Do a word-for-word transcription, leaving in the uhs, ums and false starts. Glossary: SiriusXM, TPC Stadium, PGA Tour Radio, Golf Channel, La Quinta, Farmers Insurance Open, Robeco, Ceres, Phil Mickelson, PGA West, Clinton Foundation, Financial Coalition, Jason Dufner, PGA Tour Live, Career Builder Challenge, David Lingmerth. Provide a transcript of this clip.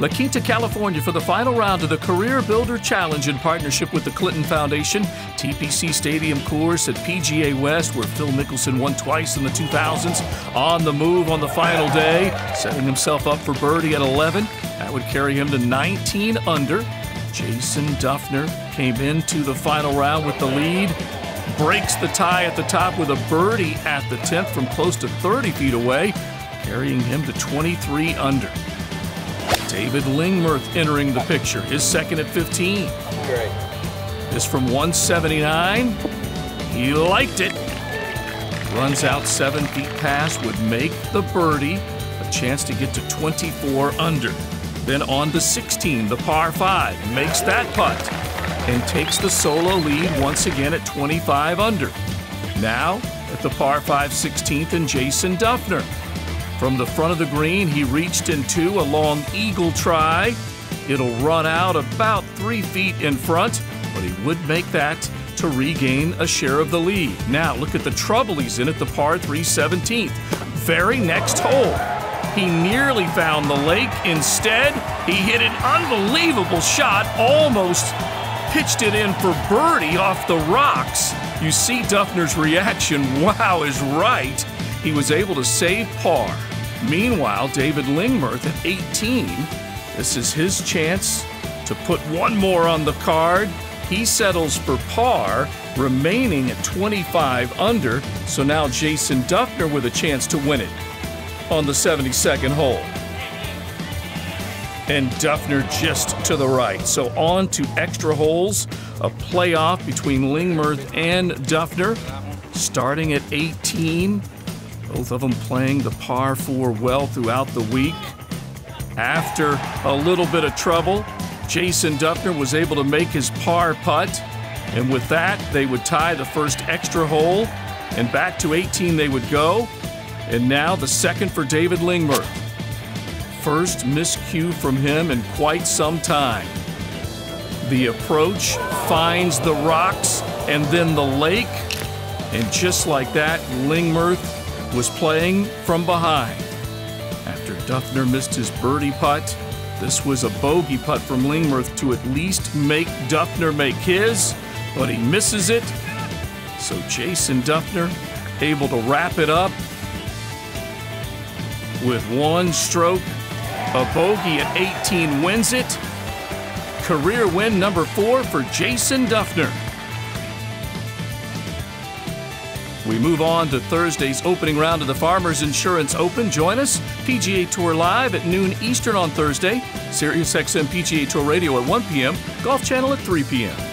La Quinta, California for the final round of the Career Builder Challenge in partnership with the Clinton Foundation. T P C Stadium course at P G A West, where Phil Mickelson won twice in the two thousands. On the move on the final day, setting himself up for birdie at eleven. That would carry him to nineteen under. Jason Dufner came into the final round with the lead. Breaks the tie at the top with a birdie at the tenth from close to thirty feet away, carrying him to twenty-three under. David Lingmerth entering the picture, his second at fifteen. Great. This from one seventy-nine. He liked it. Runs out seven feet past, would make the birdie, a chance to get to twenty-four under. Then on to sixteen, the par five, makes that putt and takes the solo lead once again at twenty-five under. Now at the par five sixteenth and Jason Dufner. From the front of the green, he reached in two, a long eagle try. It'll run out about three feet in front, but he would make that to regain a share of the lead. Now look at the trouble he's in at the par three seventeenth, very next hole. He nearly found the lake. Instead, he hit an unbelievable shot, almost pitched it in for birdie off the rocks. You see Dufner's reaction, wow, is right. He was able to save par. Meanwhile, David Lingmerth at eighteen. This is his chance to put one more on the card. He settles for par, remaining at twenty-five under. So now Jason Dufner with a chance to win it on the seventy-second hole. And Dufner just to the right. So on to extra holes, a playoff between Lingmerth and Dufner, starting at eighteen. Both of them playing the par four well throughout the week. After a little bit of trouble, Jason Dufner was able to make his par putt, and with that, they would tie the first extra hole, and back to eighteen they would go. And now the second for David Lingmerth. First miscue from him in quite some time. The approach finds the rocks and then the lake. And just like that, Lingmerth was playing from behind. After Dufner missed his birdie putt, this was a bogey putt from Lingmerth to at least make Dufner make his, but he misses it. So Jason Dufner able to wrap it up with one stroke. A bogey at eighteen wins it. Career win number four for Jason Dufner. We move on to Thursday's opening round of the Farmers Insurance Open. Join us, P G A Tour Live at noon Eastern on Thursday, SiriusXM P G A Tour Radio at one p m, Golf Channel at three p m